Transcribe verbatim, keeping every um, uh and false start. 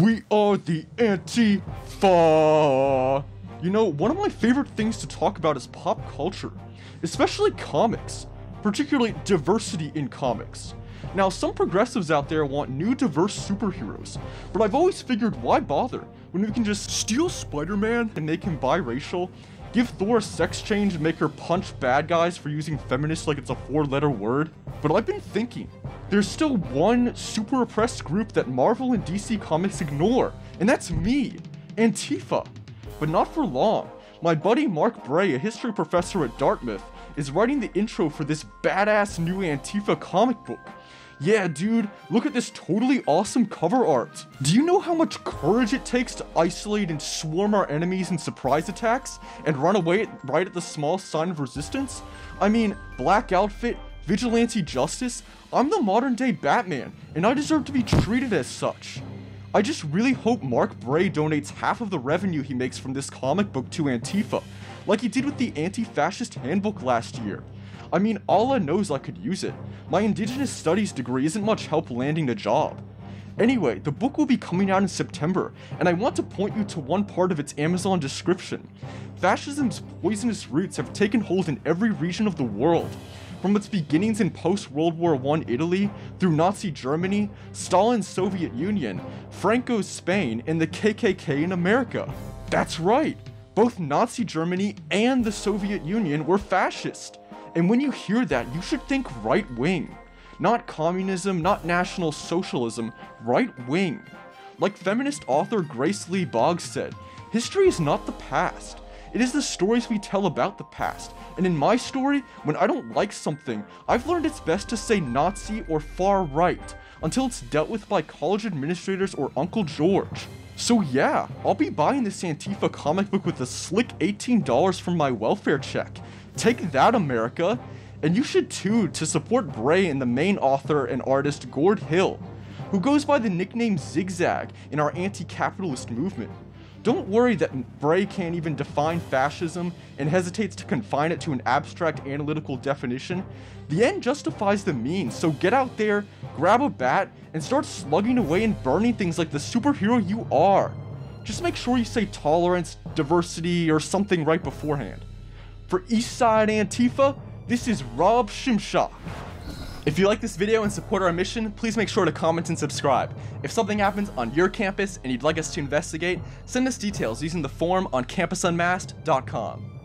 We are the Antifa. You know, one of my favorite things to talk about is pop culture, especially comics, particularly diversity in comics. Now, some progressives out there want new diverse superheroes, but I've always figured why bother when we can just steal Spider-Man and make him biracial, give Thor a sex change and make her punch bad guys for using feminist like it's a four-letter word. But I've been thinking, there's still one super oppressed group that Marvel and D C Comics ignore, and that's me, Antifa. But not for long. My buddy Mark Bray, a history professor at Dartmouth, is writing the intro for this badass new Antifa comic book. Yeah, dude, look at this totally awesome cover art. Do you know how much courage it takes to isolate and swarm our enemies in surprise attacks and run away at, right at the small sign of resistance? I mean, black outfit, vigilante justice, I'm the modern day Batman, and I deserve to be treated as such. I just really hope Mark Bray donates half of the revenue he makes from this comic book to Antifa, like he did with the Anti-Fascist Handbook last year. I mean, Allah knows I could use it. My Indigenous Studies degree isn't much help landing a job. Anyway, the book will be coming out in September, and I want to point you to one part of its Amazon description. Fascism's poisonous roots have taken hold in every region of the world. From its beginnings in post-World War One Italy, through Nazi Germany, Stalin's Soviet Union, Franco's Spain, and the K K K in America. That's right! Both Nazi Germany and the Soviet Union were fascist. And when you hear that, you should think right-wing. Not communism, not national socialism, right-wing. Like feminist author Grace Lee Boggs said, history is not the past. It is the stories we tell about the past, and in my story, when I don't like something, I've learned it's best to say Nazi or far right, until it's dealt with by college administrators or Uncle George. So yeah, I'll be buying this Antifa comic book with a slick eighteen dollars from my welfare check. Take that, America! And you should too, to support Bray and the main author and artist Gord Hill, who goes by the nickname Zigzag in our anti-capitalist movement. Don't worry that Bray can't even define fascism and hesitates to confine it to an abstract analytical definition. The end justifies the means, so get out there, grab a bat, and start slugging away and burning things like the superhero you are. Just make sure you say tolerance, diversity, or something right beforehand. For East Side Antifa, this is Rob Shimshock. If you like this video and support our mission, please make sure to comment and subscribe. If something happens on your campus and you'd like us to investigate, send us details using the form on campus unmasked dot com.